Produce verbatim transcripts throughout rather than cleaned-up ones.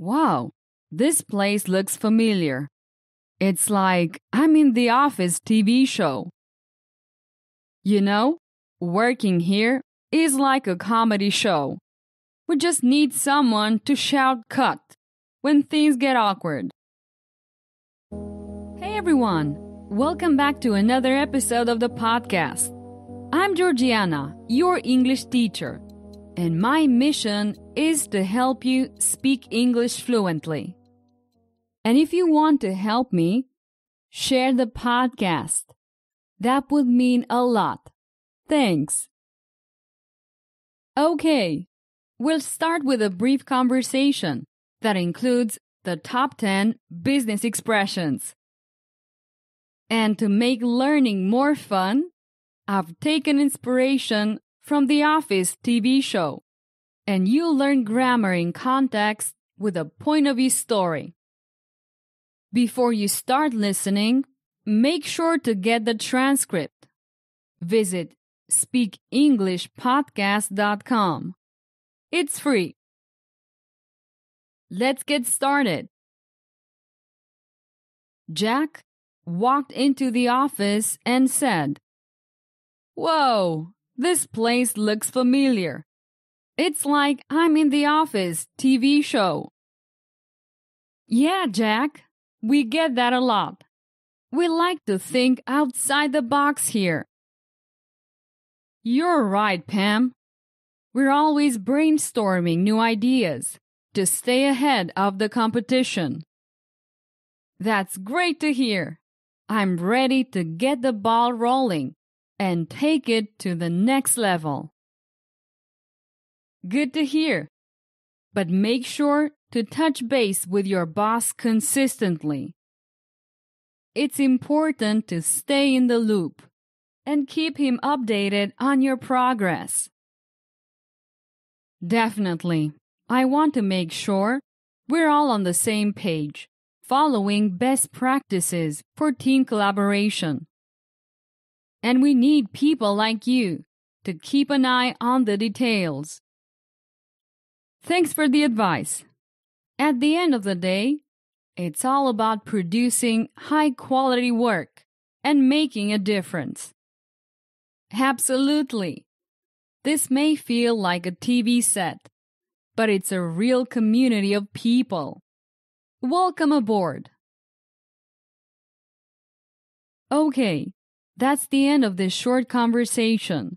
Wow, this place looks familiar. It's like I'm in The Office T V show. You know, working here is like a comedy show. We just need someone to shout cut when things get awkward. Hey everyone, welcome back to another episode of the podcast. I'm Georgiana, your English teacher, and my mission is to help you speak English fluently. And if you want to help me, share the podcast. That would mean a lot. Thanks. Okay. We'll start with a brief conversation that includes the top ten business expressions. And to make learning more fun, I've taken inspiration from The Office T V show, and you'll learn grammar in context with a point of view story. Before you start listening, make sure to get the transcript. Visit speak english podcast dot com. It's free. Let's get started. Jack walked into the office and said, "Whoa, this place looks familiar. It's like I'm in The Office T V show." Yeah, Jack, we get that a lot. We like to think outside the box here. You're right, Pam. We're always brainstorming new ideas to stay ahead of the competition. That's great to hear. I'm ready to get the ball rolling and take it to the next level. Good to hear. But make sure to touch base with your boss consistently. It's important to stay in the loop and keep him updated on your progress. Definitely. I want to make sure we're all on the same page, following best practices for team collaboration. And we need people like you to keep an eye on the details. Thanks for the advice. At the end of the day, it's all about producing high-quality work and making a difference. Absolutely. This may feel like a T V set, but it's a real community of people. Welcome aboard. Okay, that's the end of this short conversation.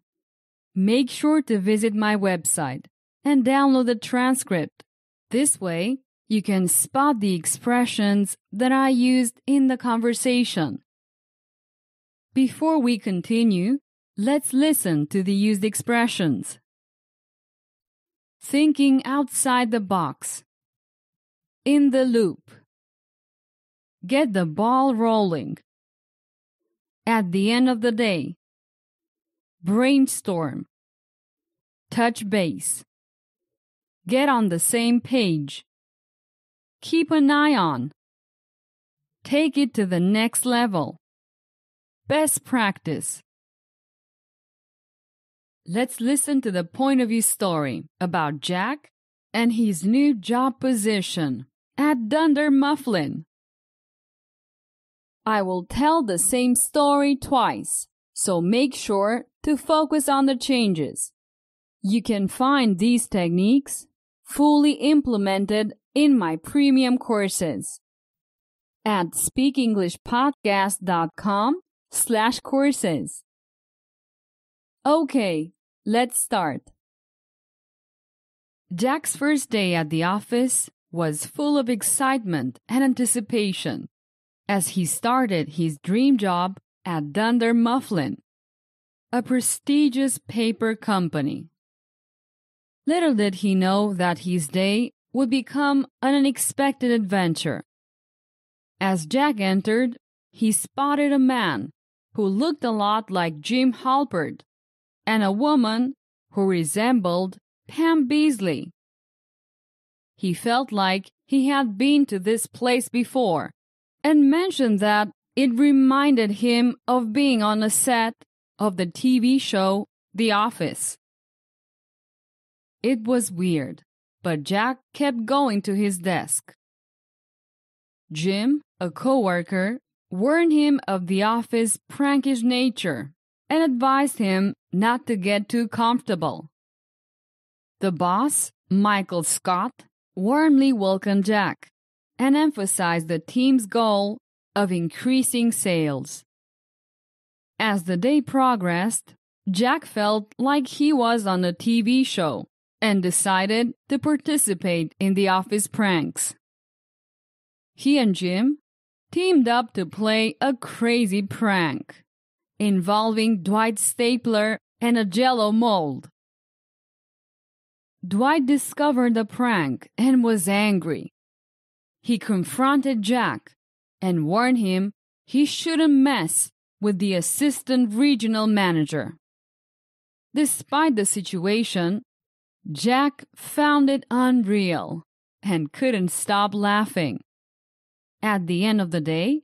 Make sure to visit my website and download the transcript. This way, you can spot the expressions that I used in the conversation. Before we continue, let's listen to the used expressions. Thinking outside the box. In the loop. Get the ball rolling. At the end of the day. Brainstorm. Touch base. Get on the same page. Keep an eye on. Take it to the next level. Best practice. Let's listen to the point of view story about Jack and his new job position at Dunder Mifflin. I will tell the same story twice, so make sure to focus on the changes. You can find these techniques fully implemented in my premium courses at speak english podcast dot com slash courses. Okay, let's start. Jack's first day at the office was full of excitement and anticipation as he started his dream job at Dunder Mifflin, a prestigious paper company. Little did he know that his day would become an unexpected adventure. As Jack entered, he spotted a man who looked a lot like Jim Halpert, and a woman who resembled Pam Beesly. He felt like he had been to this place before and mentioned that it reminded him of being on a set of the T V show The Office. It was weird, but Jack kept going to his desk. Jim, a coworker, warned him of the office's prankish nature and advised him not to get too comfortable. The boss, Michael Scott, warmly welcomed Jack and emphasized the team's goal of increasing sales. As the day progressed, Jack felt like he was on a T V show and decided to participate in the office pranks. He and Jim teamed up to play a crazy prank involving Dwight's stapler and a Jell-O mold. Dwight discovered the prank and was angry. He confronted Jack and warned him he shouldn't mess with the assistant regional manager. Despite the situation, Jack found it unreal and couldn't stop laughing. At the end of the day,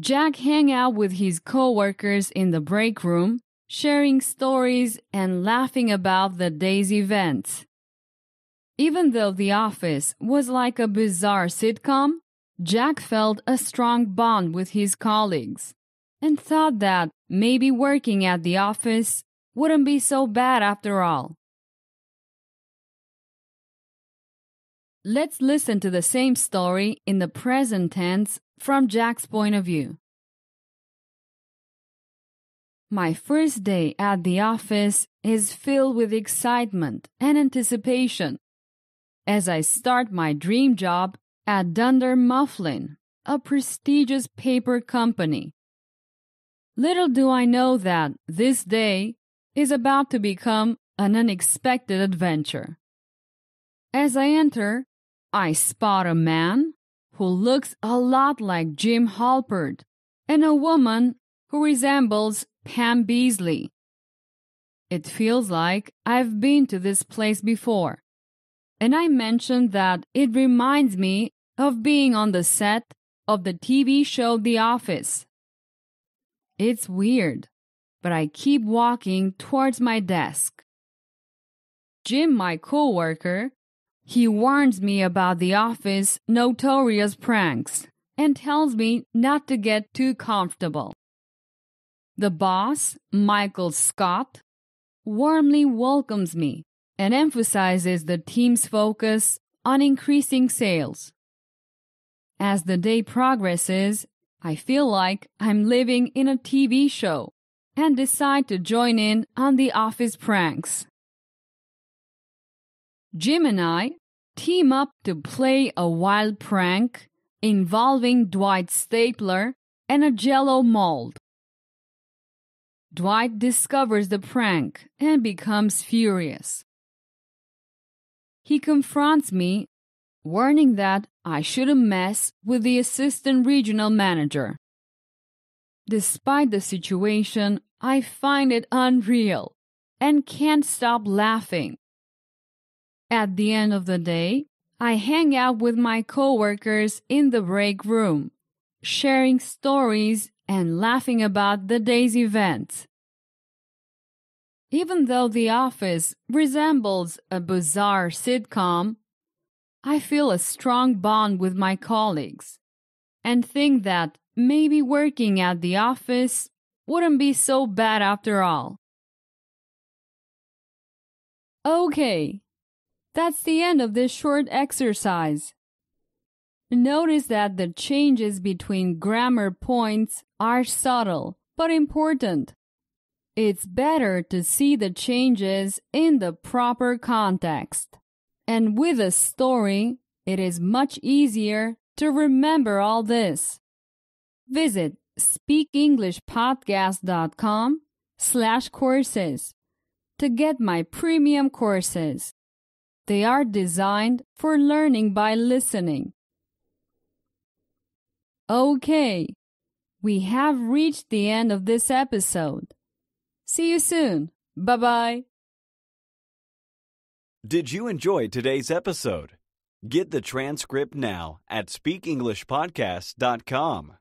Jack hung out with his coworkers in the break room, sharing stories and laughing about the day's events. Even though the office was like a bizarre sitcom, Jack felt a strong bond with his colleagues and thought that maybe working at the office wouldn't be so bad after all. Let's listen to the same story in the present tense from Jack's point of view. My first day at the office is filled with excitement and anticipation as I start my dream job at Dunder Mifflin, a prestigious paper company. Little do I know that this day is about to become an unexpected adventure. As I enter, I spot a man who looks a lot like Jim Halpert and a woman who resembles Pam Beesly. It feels like I've been to this place before, and I mentioned that it reminds me of being on the set of the T V show The Office. It's weird, but I keep walking towards my desk. Jim, my coworker, he warns me about the office's notorious pranks and tells me not to get too comfortable. The boss, Michael Scott, warmly welcomes me and emphasizes the team's focus on increasing sales. As the day progresses, I feel like I'm living in a T V show and decide to join in on the office pranks. Jim and I team up to play a wild prank involving Dwight's stapler and a Jell-O mold. Dwight discovers the prank and becomes furious. He confronts me, warning that I shouldn't mess with the assistant regional manager. Despite the situation, I find it unreal and can't stop laughing. At the end of the day, I hang out with my coworkers in the break room, sharing stories and laughing about the day's events. Even though the office resembles a bizarre sitcom, I feel a strong bond with my colleagues and think that maybe working at the office wouldn't be so bad after all. Okay. That's the end of this short exercise. Notice that the changes between grammar points are subtle but important. It's better to see the changes in the proper context. And with a story, it is much easier to remember all this. Visit speak english podcast dot com slash courses to get my premium courses. They are designed for learning by listening. Okay, we have reached the end of this episode. See you soon. Bye-bye. Did you enjoy today's episode? Get the transcript now at speak english podcast dot com.